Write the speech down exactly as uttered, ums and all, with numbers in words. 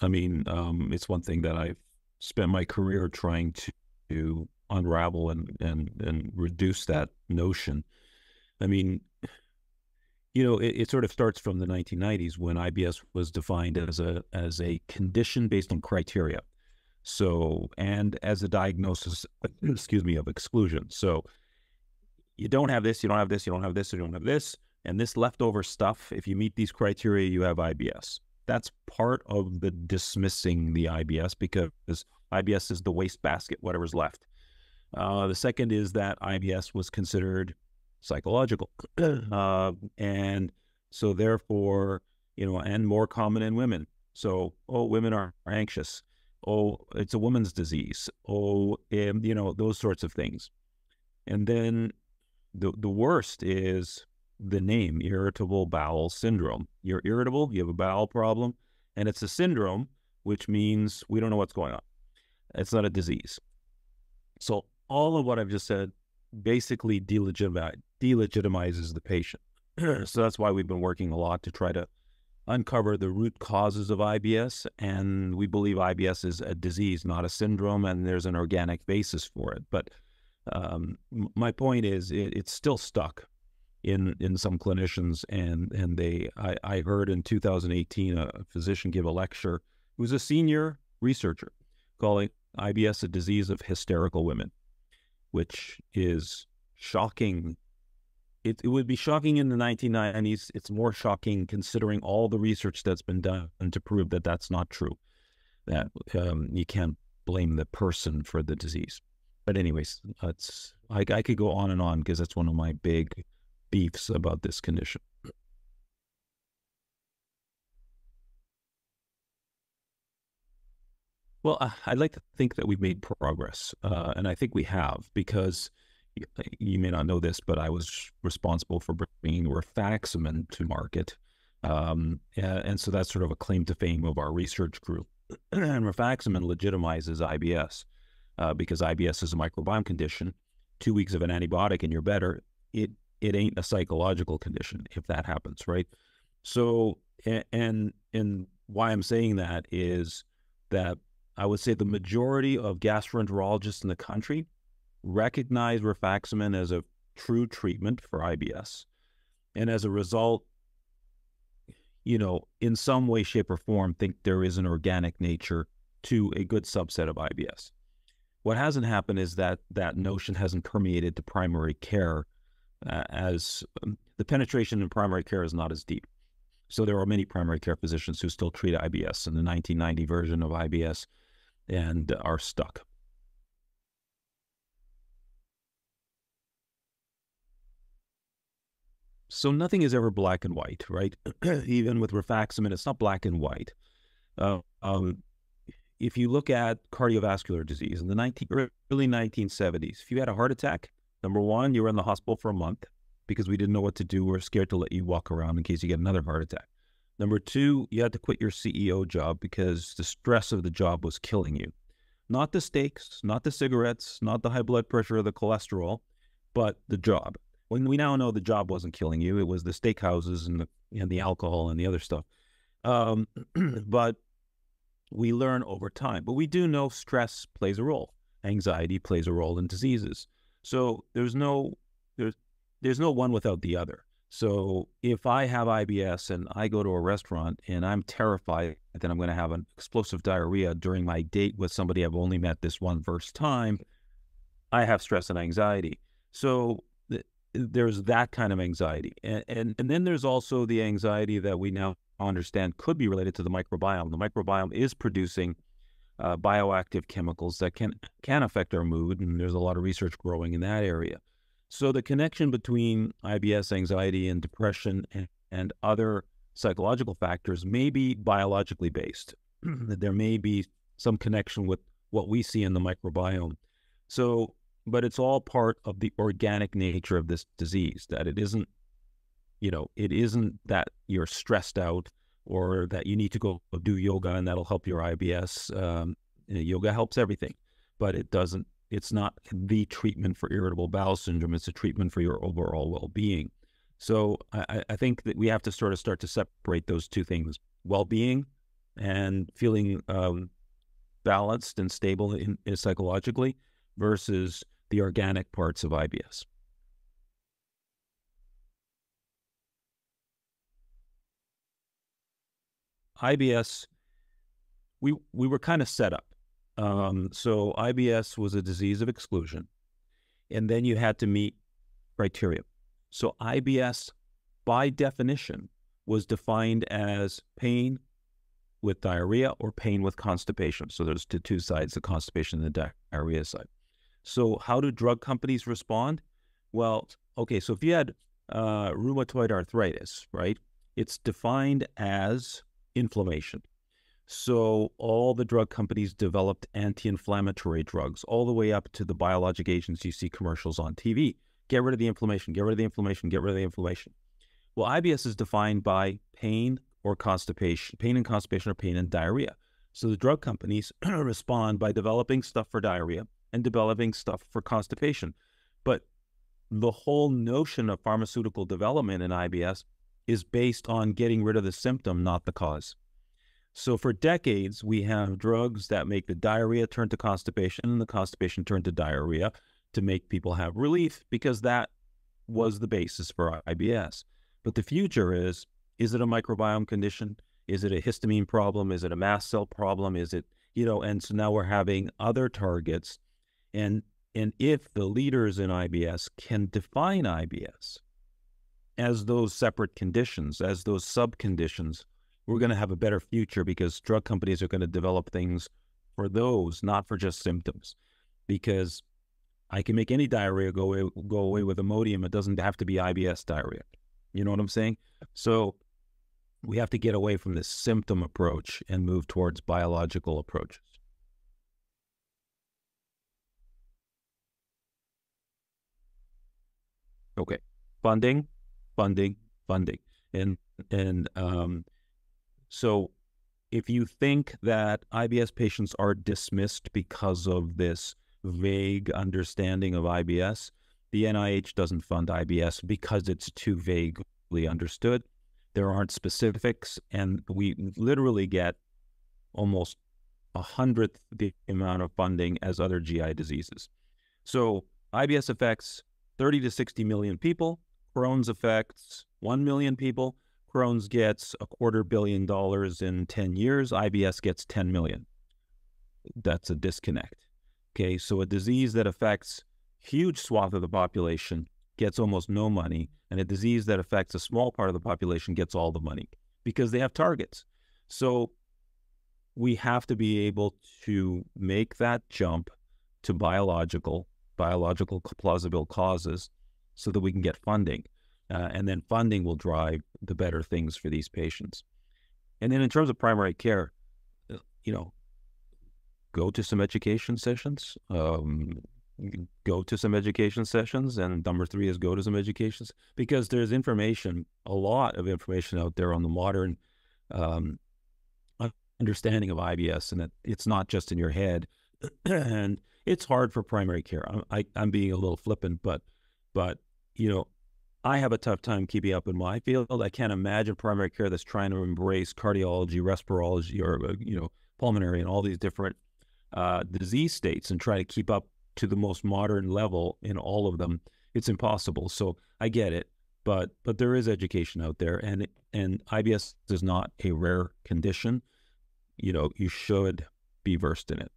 I mean, um, it's one thing that I've spent my career trying to, to unravel and, and, and reduce that notion. I mean, you know, it, it sort of starts from the nineteen nineties when I B S was defined as a, as a condition based on criteria. So, and as a diagnosis, excuse me, of exclusion. So you don't have this, you don't have this, you don't have this, you don't have this, and this leftover stuff, if you meet these criteria, you have I B S. That's part of the dismissing the I B S, because I B S is the wastebasket, whatever's left. Uh, the second is that I B S was considered psychological. Uh, and so therefore, you know, and more common in women. So, oh, women are, are anxious. Oh, it's a woman's disease. Oh, and, you know, those sorts of things. And then the, the worst is the name, irritable bowel syndrome. You're irritable, you have a bowel problem, and it's a syndrome, which means we don't know what's going on. It's not a disease. So all of what I've just said basically delegitimize, delegitimizes the patient. So that's why we've been working a lot to try to uncover the root causes of I B S, and we believe I B S is a disease, not a syndrome, and there's an organic basis for it. But um, my point is it, it's still stuck in in some clinicians, and and they I, I heard in two thousand eighteen a physician give a lecture who was a senior researcher calling I B S a disease of hysterical women, which is shocking. It, it would be shocking in the nineteen nineties. It's more shocking considering all the research that's been done to prove that that's not true, that um, you can't blame the person for the disease. But anyways, that's, I, I could go on and on because that's one of my big beefs about this condition. Well, I'd like to think that we've made progress, uh, and I think we have, because you may not know this, but I was responsible for bringing Rifaximin to market, um, and so that's sort of a claim to fame of our research group. And Rifaximin legitimizes I B S, uh, because I B S is a microbiome condition. Two weeks of an antibiotic and you're better. It it ain't a psychological condition if that happens, right? So, and and why I'm saying that is that I would say the majority of gastroenterologists in the country recognize rifaximin as a true treatment for I B S. And as a result, you know, in some way, shape, or form, think there is an organic nature to a good subset of I B S. What hasn't happened is that that notion hasn't permeated to primary care, uh, as um, the penetration in primary care is not as deep. So there are many primary care physicians who still treat I B S and the nineteen ninety version of I B S, and are stuck. So nothing is ever black and white, right? Even with rifaximin, it's not black and white. Uh, um, if you look at cardiovascular disease in the nineteen, early nineteen seventies, if you had a heart attack, number one, you were in the hospital for a month because we didn't know what to do. We were scared to let you walk around in case you get another heart attack. Number two, you had to quit your C E O job because the stress of the job was killing you. Not the steaks, not the cigarettes, not the high blood pressure or the cholesterol, but the job. When we now know the job wasn't killing you, it was the steakhouses and the, and the alcohol and the other stuff. Um, but we learn over time. But we do know stress plays a role. Anxiety plays a role in diseases. So there's no, there's, there's no one without the other. So if I have I B S and I go to a restaurant and I'm terrified that I'm going to have an explosive diarrhea during my date with somebody I've only met this one first time, I have stress and anxiety. So th there's that kind of anxiety. And, and, and then there's also the anxiety that we now understand could be related to the microbiome. The microbiome is producing uh, bioactive chemicals that can, can affect our mood, and there's a lot of research growing in that area. So the connection between I B S, anxiety, and depression and, and other psychological factors may be biologically based. There may be some connection with what we see in the microbiome. So, but it's all part of the organic nature of this disease, that it isn't, you know, it isn't that you're stressed out or that you need to go do yoga and that'll help your I B S. Um, yoga helps everything, but it doesn't. It's not the treatment for irritable bowel syndrome. It's a treatment for your overall well-being. So I, I think that we have to sort of start to separate those two things, well-being and feeling um, balanced and stable in, in psychologically versus the organic parts of I B S. I B S, we, we were kind of set up. Um, so I B S was a disease of exclusion, and then you had to meet criteria. So I B S, by definition, was defined as pain with diarrhea or pain with constipation. So there's two, two sides, the constipation and the diarrhea side. So how do drug companies respond? Well, okay, so if you had uh, rheumatoid arthritis, right, it's defined as inflammation. So all the drug companies developed anti-inflammatory drugs all the way up to the biologic agents you see commercials on T V. Get rid of the inflammation, get rid of the inflammation, get rid of the inflammation. Well, I B S is defined by pain or constipation, pain and constipation or pain and diarrhea. So the drug companies respond by developing stuff for diarrhea and developing stuff for constipation. But the whole notion of pharmaceutical development in I B S is based on getting rid of the symptom, not the cause. So for decades, we have drugs that make the diarrhea turn to constipation and the constipation turn to diarrhea to make people have relief, because that was the basis for I B S. But the future is, is it a microbiome condition? Is it a histamine problem? Is it a mast cell problem? Is it, you know, and so now we're having other targets. And, and if the leaders in I B S can define I B S as those separate conditions, as those subconditions, we're going to have a better future, because drug companies are going to develop things for those, not for just symptoms. Because I can make any diarrhea go away, go away with Imodium. It doesn't have to be I B S diarrhea. You know what I'm saying? So we have to get away from this symptom approach and move towards biological approaches. Okay. Funding, funding, funding. And, and, um, so if you think that I B S patients are dismissed because of this vague understanding of I B S, the N I H doesn't fund I B S because it's too vaguely understood. There aren't specifics, and we literally get almost a hundredth the amount of funding as other G I diseases. So I B S affects thirty to sixty million people. Crohn's affects one million people. Crohn's gets a quarter billion dollars in ten years. I B S gets ten million. That's a disconnect. Okay, so a disease that affects huge swath of the population gets almost no money, and a disease that affects a small part of the population gets all the money because they have targets. So we have to be able to make that jump to biological, biological plausible causes so that we can get funding. Uh, and then funding will drive the better things for these patients. And then in terms of primary care, you know, go to some education sessions, um, go to some education sessions. And number three is go to some educations, because there's information, a lot of information out there on the modern um, understanding of I B S, and that it's not just in your head. And it's hard for primary care. I'm, I, I'm being a little flippant, but, but, you know, I have a tough time keeping up in my field. I can't imagine primary care that's trying to embrace cardiology, respirology, or, you know, pulmonary and all these different uh, disease states and try to keep up to the most modern level in all of them. It's impossible. So I get it, but, but there is education out there, and, and I B S is not a rare condition. You know, you should be versed in it.